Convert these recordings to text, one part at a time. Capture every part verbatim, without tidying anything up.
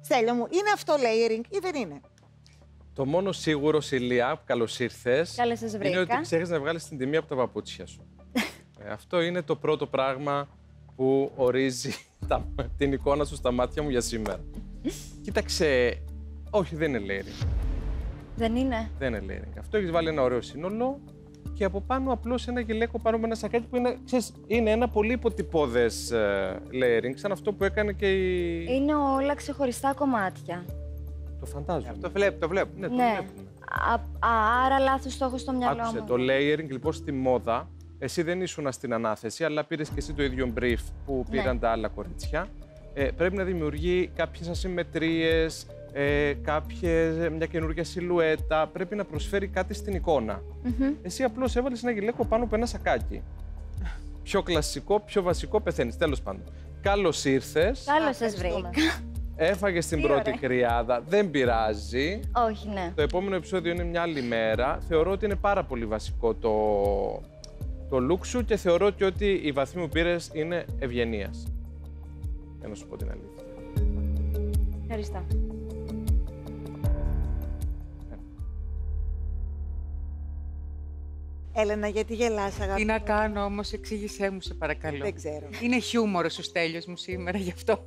Στέλιο μου, είναι αυτό layering ή δεν είναι? Το μόνο σίγουρο, Ηλία, καλώς ήρθες, είναι ότι ξέχασες να βγάλεις την τιμή από τα παπούτσια σου. ε, αυτό είναι το πρώτο πράγμα που ορίζει τα, την εικόνα σου στα μάτια μου για σήμερα. Κοίταξε, όχι, δεν είναι layering. Δεν είναι. Δεν είναι layering. Αυτό έχεις βάλει ένα ωραίο σύνολο και από πάνω απλώς ένα γυλαίκο πάνω με ένα σακάκι που είναι, ξέρεις, είναι ένα πολύ υποτυπώδες uh, layering, σαν αυτό που έκανε και η... Είναι όλα ξεχωριστά κομμάτια. Το φαντάζομαι. Αυτό βλέπ, το βλέπουμε. Ναι, το ναι. βλέπουμε. Α, α, άρα λάθος το έχω στο μυαλό. Άκουσε, μου. Το layering λοιπόν στη μόδα, εσύ δεν ήσουν στην ανάθεση, αλλά πήρες και εσύ το ίδιο brief που πήραν ναι. τα άλλα κορίτσια. Ε, πρέπει να δημιουργεί κάποιες ασυμμετρίες, ε, κάποιες, μια καινούργια σιλουέτα. Πρέπει να προσφέρει κάτι στην εικόνα. Mm-hmm. Εσύ απλώς έβαλες ένα γυλαίκο πάνω από ένα σακάκι. Πιο κλασικό, πιο βασικό, πεθαίνεις. Τέλος πάντων. Καλώς ήρθες. Καλώς σας βρήκα. Έφαγες την πρώτη κρυάδα, δεν πειράζει. Όχι, ναι. Το επόμενο επεισόδιο είναι μια άλλη μέρα. Θεωρώ ότι είναι πάρα πολύ βασικό το, το look σου και θεωρώ και ότι η βαθμή που πήρες είναι ευγενίας. Για να σου πω την αλήθεια. Ευχαριστώ. Έλενα, γιατί γελάς, αγαπητή? Τι να κάνω όμως, εξήγησέ μου, σε παρακαλώ. Δεν ξέρω. Είναι χιούμορος ο Στέλιος μου σήμερα, γι' αυτό.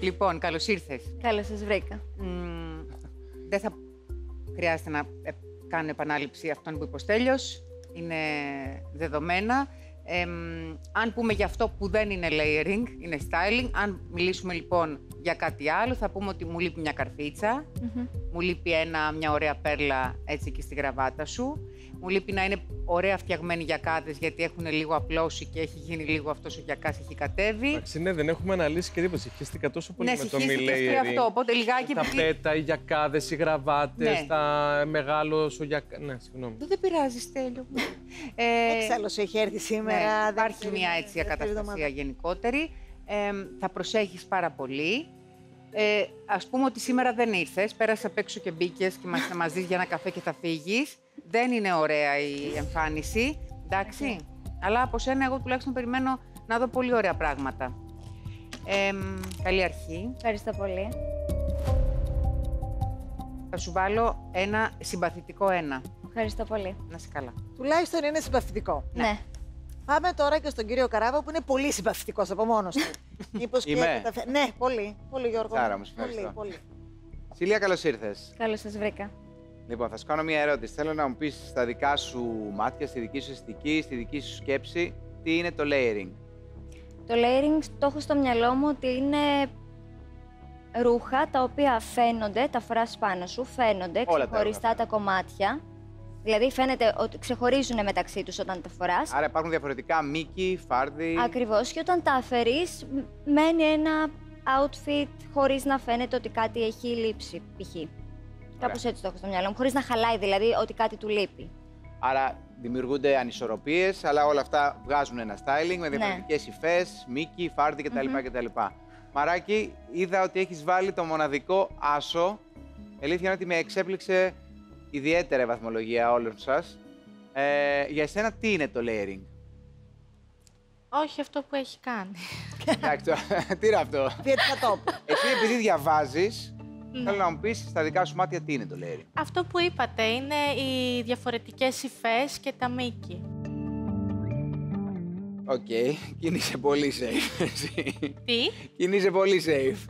Λοιπόν, καλώς ήρθες. Καλώς σας βρήκα. Mm, δεν θα χρειάζεται να κάνω επανάληψη αυτών που είπε ο Στέλιος. Είναι δεδομένα. Ε, ε, αν πούμε για αυτό που δεν είναι layering, είναι styling. Αν μιλήσουμε λοιπόν για κάτι άλλο, θα πούμε ότι μου λείπει μια καρφίτσα, mm-hmm. μου λείπει ένα, μια ωραία πέρλα έτσι και στη γραβάτα σου, μου λείπει να είναι ωραία φτιαγμένοι γιακάδες, γιατί έχουν λίγο απλώσει και έχει γίνει λίγο αυτός ο γιακάς, έχει κατέβει. Εντάξει, ναι, δεν έχουμε αναλύσει και τίποτα. Συγχύστηκα τόσο πολύ ναι, με το μη layering. Αυτό, οπότε λιγάκι... Τα πέτα, οι γιακάδες, οι γραβάτες, ναι. τα μεγάλος, ο γιακά... Ναι, συγγνώμη. Δεν πειράζει, Στέλιο. Εξάλλος έχει έρθει σήμερα. Ναι, υπάρχει μια έτσι ακαταστασία γενικότερη. Ε, θα προσέχεις πάρα πολύ. Ε, ας πούμε ότι σήμερα δεν ήρθες, πέρασε απ' έξω και μπήκες και είμαστε μαζί για ένα καφέ και θα φύγεις. Δεν είναι ωραία η εμφάνιση, εντάξει. Αλλά από σένα εγώ τουλάχιστον περιμένω να δω πολύ ωραία πράγματα. Ε, καλή αρχή. Ευχαριστώ πολύ. Θα σου βάλω ένα συμπαθητικό ένα. Ευχαριστώ πολύ. Να είσαι καλά. Τουλάχιστον είναι συμπαθητικό. Ναι. ναι. Πάμε τώρα και στον κύριο Καράβα που είναι πολύ συμπαθητικός από μόνος του. Μήπως και τα... Ναι, πολύ. Πολύ, Γιώργο. Άρα, μου ευχαριστώ. Σιλία, καλώς ήρθες. Καλώς σας βρήκα. Λοιπόν, θα σου κάνω μια ερώτηση. Θέλω να μου πεις στα δικά σου μάτια, στη δική σου αισθητική, στη δική σου σκέψη, τι είναι το layering. Το layering το έχω στο μυαλό μου ότι είναι ρούχα τα οποία φαίνονται, τα φοράς πάνω σου, φαίνονται όλα ξεχωριστά τα, τα κομμάτια. Δηλαδή φαίνεται ότι ξεχωρίζουν μεταξύ τους όταν τα φοράς. Άρα υπάρχουν διαφορετικά μήκη, φάρδι. Ακριβώς. Και όταν τα αφαιρείς, μένει ένα outfit χωρίς να φαίνεται ότι κάτι έχει λείψει, π.χ. Κάπως έτσι το έχω στο μυαλό μου, χωρίς να χαλάει δηλαδή ότι κάτι του λείπει. Άρα δημιουργούνται ανισορροπίες, αλλά όλα αυτά βγάζουν ένα styling με διαφορετικές ναι. υφές, μήκη, φάρδι κτλ. Mm-hmm. Μαράκι, είδα ότι έχεις βάλει το μοναδικό άσο. Η αλήθεια είναι ότι με εξέπληξε ιδιαίτερα η βαθμολογία όλων σας. Ε, για εσένα τι είναι το layering? Όχι αυτό που έχει κάνει. Εντάξει, τι είναι αυτό? Εσύ επειδή διαβάζεις, ναι. θέλω να μου πεις στα δικά σου μάτια τι είναι το layering. Αυτό που είπατε είναι οι διαφορετικές υφές και τα μήκη. Οκ, okay. κινείσαι πολύ safe. Τι? Κινείσαι πολύ safe.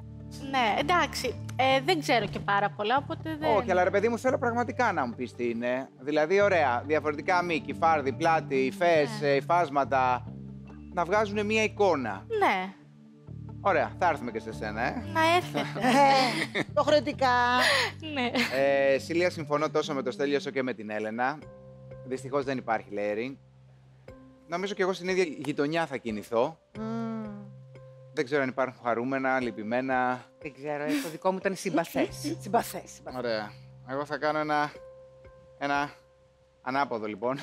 Ναι, εντάξει, ε, δεν ξέρω και πάρα πολλά, οπότε δεν... Όχι, αλλά ρε παιδί μου, θέλω πραγματικά να μου πεις τι είναι. Δηλαδή, ωραία, διαφορετικά μήκη, φάρδι, πλάτη, υφές, ναι. υφάσματα, να βγάζουν μία εικόνα. Ναι. Ωραία, θα έρθουμε και σε σένα, ε. Να έρθετε. ε, προχρεωτικά. ναι. Ε, Σιλία, συμφωνώ τόσο με το Στέλιο όσο και με την Έλενα. Δυστυχώς δεν υπάρχει layering. Νομίζω και εγώ στην ίδια γειτονιά θα κινηθώ. Mm. Δεν ξέρω αν υπάρχουν χαρούμενα, λυπημένα. Δεν ξέρω, το δικό μου ήταν συμπαθές. συμπαθές. Ωραία. Εγώ θα κάνω ένα, ένα ανάποδο, λοιπόν.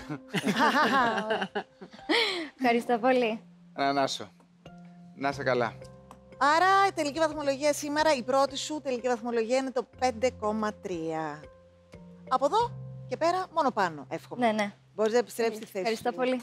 Ευχαριστώ πολύ. Έναν άσο. Να είσαι καλά. Άρα, η τελική βαθμολογία σήμερα, η πρώτη σου τελική βαθμολογία είναι το πέντε κόμμα τρία. Από εδώ και πέρα, μόνο πάνω, εύχομαι. Ναι, ναι. Μπορείς να επιστρέψεις τη θέση. Ευχαριστώ πολύ.